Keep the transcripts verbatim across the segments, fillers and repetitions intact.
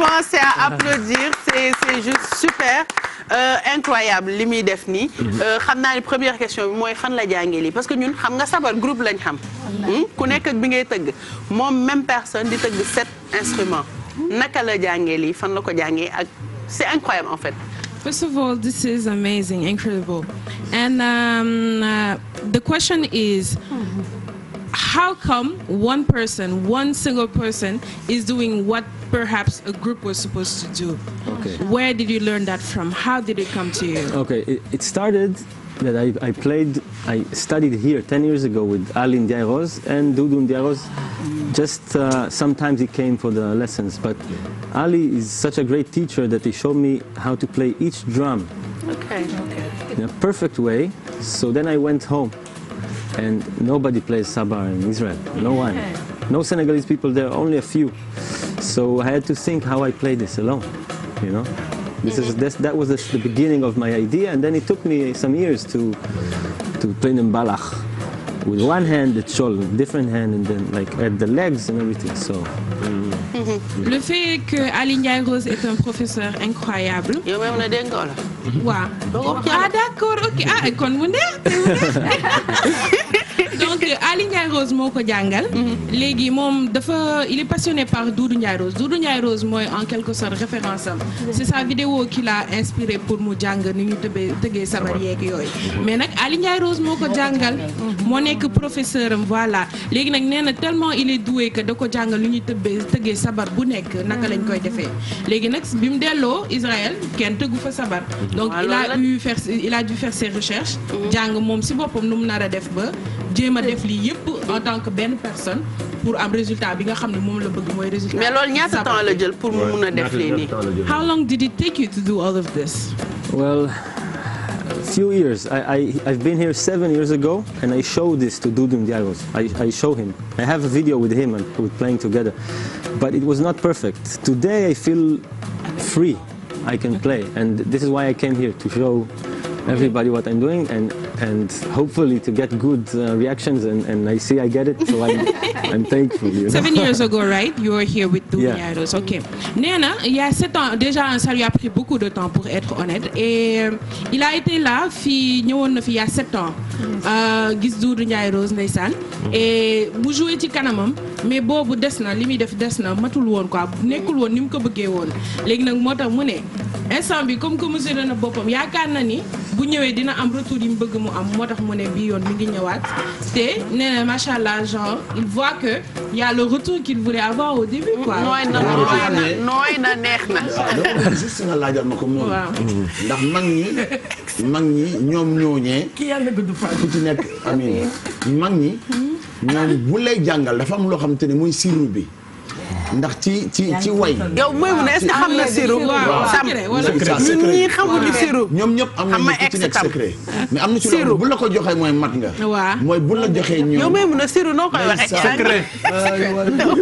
franchement c'est à applaudir, c'est juste super. Euh, incroyable li muy def nii. Xam naa ni première question bi mooy fan la jàngee lii parce que ñun xam nga sabar groupe lañ xam. Ku nekk ak bi ngay tëgg moom même personne di tëgg sept instruments. Naka la jàngee lii fan la ko jàngee ak c'est incroyable en fait. First of all, this is amazing, incredible, and um, uh, the question is. How come one person, one single person, is doing what perhaps a group was supposed to do? Okay. Where did you learn that from? How did it come to you? Okay, it, it started that I, I played, I studied here ten years ago with Ali Ndiaye Rose and Doudou Ndiaye Rose. Just uh, sometimes he came for the lessons, but Ali is such a great teacher that he showed me how to play each drum okay. Okay. in a perfect way. So then I went home. And nobody plays sabar in Israel, no one. No Senegalese people there, only a few. So I had to think how I played this alone, you know? This is, this, that was the beginning of my idea, and then it took me some years to, to play in balakh. With one hand, the chol, with different hand, and then like at the legs and everything, so... Um, Le fait que Ali Ndiaye Rose est un professeur incroyable. Wow. Ah d'accord, ok. Ah, et qu'on vous Donc Ali Ndiaye Rose moo ko jàngal. Léegi moom dafa il est passionné par Doudou Ndiaye Rose. Doudou Ndiaye Rose mooy en quelque sorte référence am. C'est sa vidéo qui l'a inspiré pour mu jàng ni ñu tëbee tëggee sabar yeeg yooyu. Mais nag Ali Ndiaye Rose moo ko jàngal. Moo nekk professeur am voilà. Léegi nag nee na tellement il est doué que da ko jàngal ni ñu tëbee tëggee sabar bu nekk naka lañ koy defee. Léegi nag bi mu delloo Israël kenn tëggu fa sabar. Donc il a eu faire il a dû faire ses recherches. Jàng moom si boppam nu mu nar a def ba. jéem a def lii yëpp en tant que benn personne pour am résultat bi nga xam ne moom la bëgg mooy résultat. mais loolu ñaata temps la jël pour mu mun a def lii nii. How long did it take you to do all of this? Well, a few years. I, I, I've been here seven years ago and I showed this to Doudou Ndiaye Rose. I, I show him. I have a video with him and we're playing together. But it was not perfect. Today I feel free. I can play and this is why I came here to show everybody what I'm doing and and hopefully to get good uh, reactions and, and I see I get it, so I'm, I'm thankful. You know? Seven years ago, right? You were here with Doudou Ndiaye Rose. Okay. Nena, il y a sept ans, déjà, ça lui a pris beaucoup de temps pour être honnête. Et il a été là, fi, il y a sept ans, gis Doudou Ndiaye Rose, Neysan. Et vous jouez ti kanamam, mais bon, vous desna, limite desna, matul won quoi, nekul won, nim ko bëggé won. Légui nak motax mu né, instant bi comme que monsieur dana bopam, yaakaar na ni bu ñëwé dina am retour yi mu bëgg mu am motax mu né bi yoon mi ngi ñëwaat. Té né machallah genre, il voit que il y a le retour qu'il voulait avoir au début quoi. Noy na noy na neex na. Juste nga laajal mako mo. Ndax mag ñi mag ñi ñoom ñoñé ki Yalla gudd fa ku ci nekk amin. Mag ñi ñoom bu lay jàngal dafa am loo xam te ne mooy siru bi ndax ci ci ci way. yow mooy mu ne est-ce que xam na siru. waaw secret ñi xamuñu siru. ñoom ñëpp am nañu ku ci nekk secret. mais am na ci loolu bu la ko joxee mooy mat nga. waaw mooy bu la joxee ñoom. yow mooy mu ne siru noo koy waxee. secret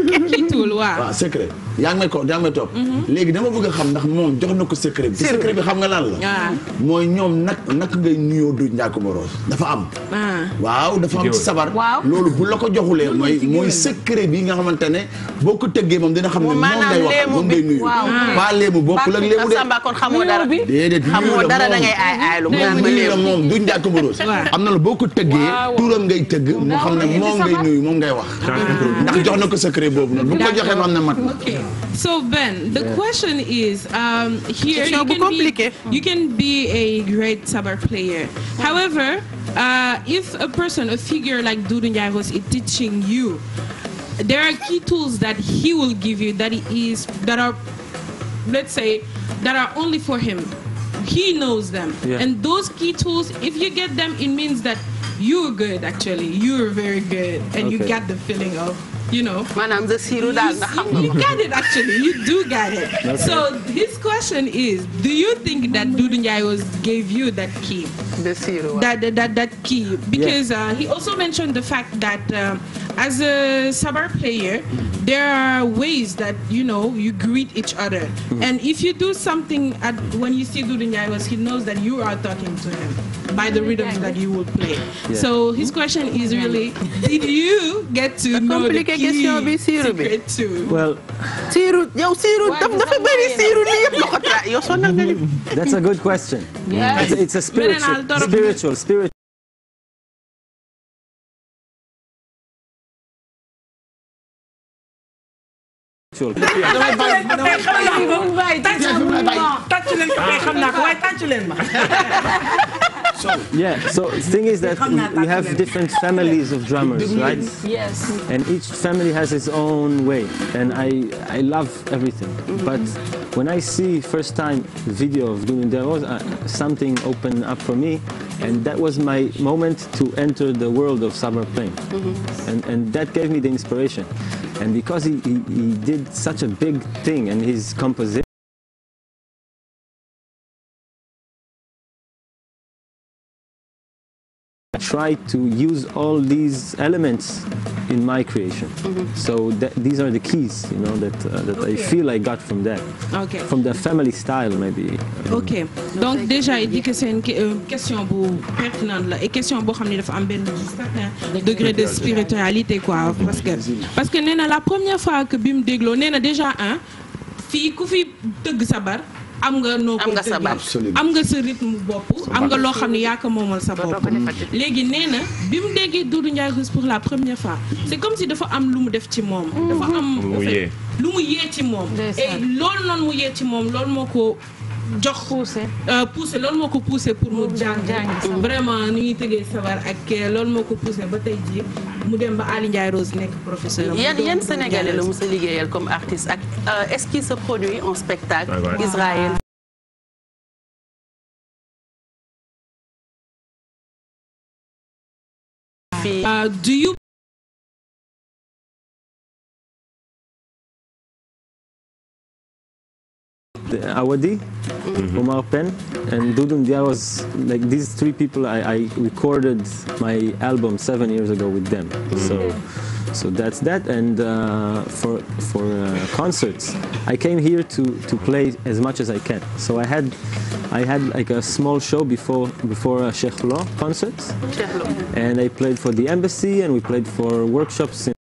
secret. waaw secret. yaa ngi may ko yaa ngi may topp. léegi dama bëgg a xam ndax moom jox na ko secret bi. secret bi xam nga lan la. mooy ñoom nag naka ngay nuyoo du njàkku moros. dafa am. waaw dafa am ci sabar. loolu bu la ko joxulee mooy mooy secret bi nga xamante ne boo ko tëggee moom dina xam ne moom ngay wax moom ngay nuyu. pas léemu bokkul ak léemu de. Samba kon xamoo dara déedéet xamoo dara da ngay aay aay lu moom nuyu la moom du njàkku moros. am na la boo ko tëggee turam ngay tëgg mu xam ne moom ngay nuyu moom ngay wax. ndax jox na ko secret boobu noonu bu ko joxee xam ne mat. So Ben, the yeah. question is, um, here you can, be, you can be a great sabar player. However, uh, if a person, a figure like Doudou Ndiaye Rose is teaching you, there are key tools that he will give you that he is that are, let's say, that are only for him. He knows them, yeah. and those key tools, if you get them, it means that you're good. Actually, you're very good, and okay. you get the feeling of. You know, Madam, the siru dal na xam nga. You got it actually, you do got it. Okay. So his question is, do you think that Doudou Ndiaye Rose gave you that key? The siru. That, that that that key, because yeah. uh, he also mentioned the fact that um, as a sabar player, there are ways that you know you greet each other, mm. and if you do something at, when you see Doudou Ndiaye Rose, he knows that you are talking to him by the rhythms that you will play. Yeah. So his question is really, did you get to know the key? question bi siiru bi. Well. Siiru yow siiru dafa bëri siiru li yëpp loxo tra yow sonal nga li. That's a good question. Yeah. It's, it's a spiritual, spiritual, spiritual. damay bàyyi damay xam naa ko waaye tàcc leen ko xam naa ko waaye tàcc leen ma. So yeah, so the thing is that we have different families of drummers, right? Yes. And each family has its own way, and I I love everything. Mm-hmm. But when I see first time video of Doudou Ndiaye Rose, uh, something opened up for me, and that was my moment to enter the world of sabar playing, mm-hmm. and and that gave me the inspiration. And because he, he, he did such a big thing and his composition I tried to use all these elements in my creation. Mm-hmm. So that, these are the keys, you know, that, uh, that okay. I feel I got from that. Okay. From the family style, maybe. Um, okay. Donc déjà, il dit que c'est une question pertinente là, et question boo xam ne dafa am benn certain degré de spiritualité quoi, parce que parce que nee na la première fois que bi mu dégloo nee na déjà un fii ku fi tëgg sabar. am nga noo ko am nga sa rythme bopp am nga loo xam ne yaa ko moomal sa bopp léegi nee na bi mu déggee Doudou Ndiaye Rose pour la première fois c'est comme si dafa am lu mu def ci moom dafa am lu mu yee ci moom et loolu noonu mu yee ci moom loolu moo ko jox poussé poussé loolu moo ko poussé pour mu jàng vraiment ni ñuy tëggee sabar ak loolu moo ko poussé ba tey jii mu dem ba Doudou Ndiaye Rose nekk professeur. Yan yan Sénégalais la mos a liggéeyal comme artiste ak est-ce qu'il se produit en spectacle Israël. Do you Awadi, mm-hmm. Omar Penn, and Doudou Ndiaye Rose, like these three people, I, I recorded my album seven years ago with them. Mm-hmm. So, so that's that. And uh, for for uh, concerts, I came here to to play as much as I can. So I had I had like a small show before before a Sheikh Lo concert, and I played for the embassy, and we played for workshops. In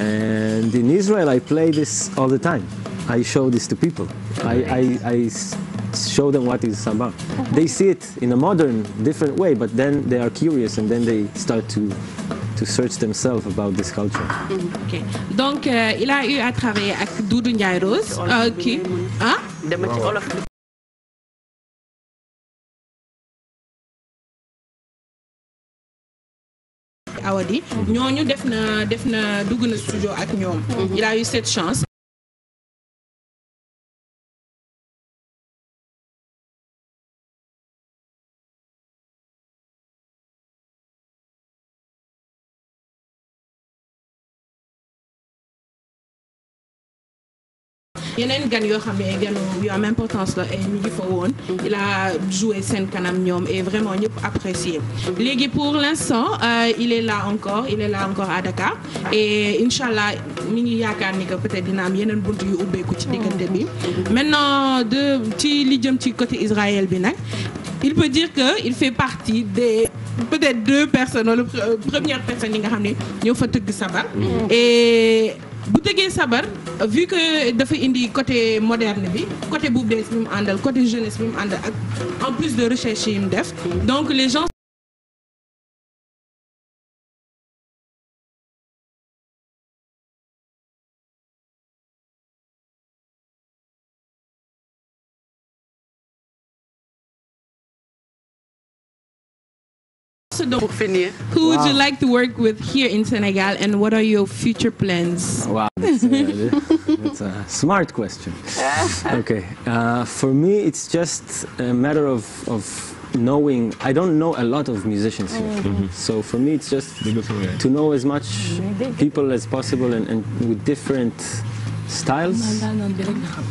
And in Israel, I play this all the time. I show this to people. I, I, I show them what is sabar. They see it in a modern, different way, but then they are curious and then they start to to search themselves about this culture. Okay. Donc, euh, il a eu à travailler avec Doudou Ndiaye Rose. Okay. Hein? Awadi ñooñu def na def na dugg na studio ak ñoom il a eu cette chance yeneen gan yoo xam ne ay gan yu am importance la ay ñu ngi fa woon il a joué seen kanam ñoom et vraiment ñëpp apprécié léegi pour l'instant il est là encore il est là encore à Dakar et inchallah mi ngi yaakaar ni que peut-être dina am yeneen bunt yu ubbeeku ci diggante bi maintenant de ci li jëm ci côté Israël bi nag il peut dire que il fait partie des peut-être deux personnes la première personne yi nga xam ne ñoo fa tëgg sabar et bu tëggee sabar vu que dafa indi côté moderne bi côté bu bees bi mu àndal côté jeunesse bi mu àndal ak en plus de recherche yi mu def donc les gens Pour finir. Who would wow. you like to work with here in Senegal and what are your future plans? Wow, that's a, that's a smart question. Okay, uh, for me it's just a matter of, of knowing, I don't know a lot of musicians here, mm-hmm. so for me it's just to know as much people as possible and, and with different styles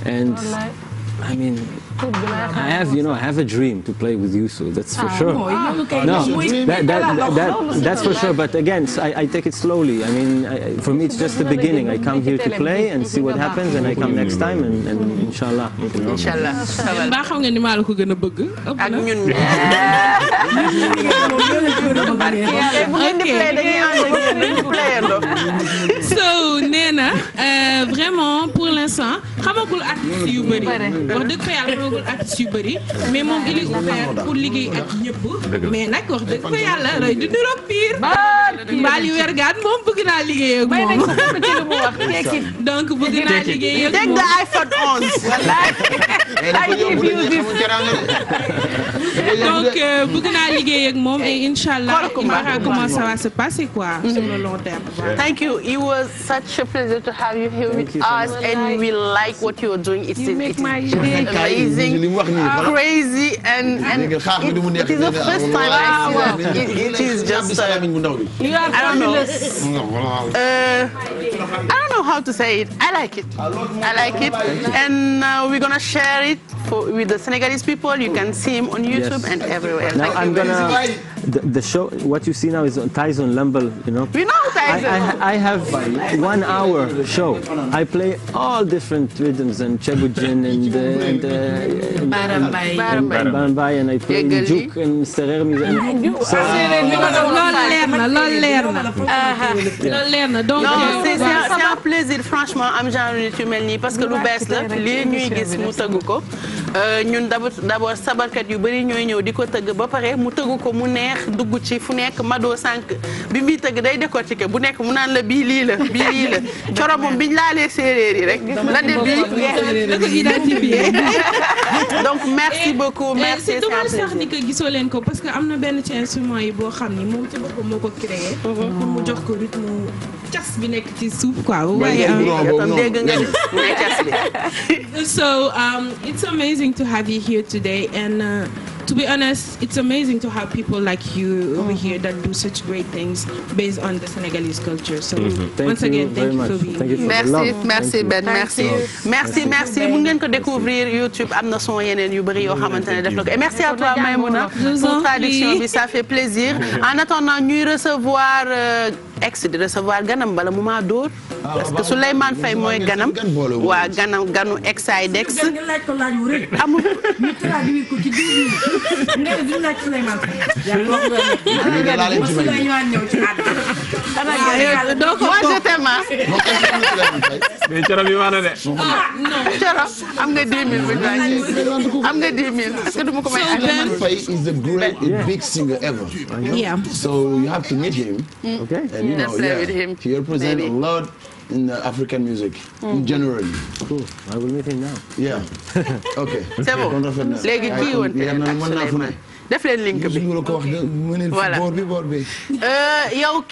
and I mean, I have, you know, I have a dream to play with you, so that's for sure. No, that, that, that, that, that's for sure, but again, I, I take it slowly. I mean, I, for me, it's just the beginning. I come here to play and see what happens, and I come next time, and, and inshallah. Inshallah. So, Nena, vraiment, pour l'instant, wax dëgg fa yàlla moogul ak subari mais moom il est ouvert pour liggéey ak ñëpp mais nag wax dëgg fa yàlla lay du niroog pire mbaal yu wergaan moom bëgg naa liggéey ak moom donc bëgg naa liggéey ak moom dégg nga iPhone onze wallaay ay view bi donc bëgg naa liggéey ak moom et inshallah on verra comment ça va se passer quoi sur le long terme. Thank you, it was such a pleasure to have you here with us and we like what you're doing. It's amazing, crazy, and, and it, it is the first time I see that. It, it is just, uh, I don't know, uh, I don't know how to say it. I like it, I like it, and uh, we're gonna share it for, with the Senegalese people. You can see him on YouTube yes. and everywhere. Now I'm gonna, the, the show, what you see now is on Tyson Lambeau, you know? We know Tyson! I, I, I have one hour show. I play all different rhythms and Chebujin and, uh, and, uh, and, banbai. And, and banbai and I play juk and serermi. So, non, c'est un plaisir, franchement, am genre tu mel ni parce que lu bees la lii ñuy gis mu tëgg ko ñun d'abord sabarkat yu bari ñooy ñëw di ko tëgg ba pare mu tëgg ko mu neex dugg ci fu nekk mado sànq bi muy tëgg day décortiquer bu nekk mu naan la bii lii la bii lii la coro moom biñ laalee séeréer yi rek la de bii donc merci beaucoup merci c'est dommage sax ni que gisoo leen ko parce que am na benn ci instrument yi boo xam ni moom ci boppam moo ko créé pour mu jox ko rythme cas bi nekk ci suuf quoi waaye dégg nga ne cas bi so um, it's amazing to have you here today and uh, to be honest, it's amazing to have people like you over here that do such great things based on the Senegalese culture. So mm-hmm. once again, thank you, you for being here. Merci, merci Ben, merci. Merci, merci. Vous pouvez le découvrir YouTube, am na son yeneen yu bari yoo xamante ne def na ko. Et merci à toi Maimouna pour traduction bi, ça fait plaisir. En attendant, ñuy recevoir ex de recevoir ganam bala mu ma dóor parce que Suleiman Faye mooy ganam waa ganam ganu ex ay dex. Amul ñu traduire ko ci dix nee du laaj Souleymane donc moi je t'aime mais Thiaram yi waana de Thiaram am nga dix mille am nga dix mille est-ce que du ma ko may Souleymane Faye is the great a big singer ever yeah. So you have to meet him okay and you know yeah, he represents a lot in the African music mm. in general. Cool. I will meet him now. Yeah. Okay. C'est bon. Léegi kii woon def leen link bi. Voilà. Euh yow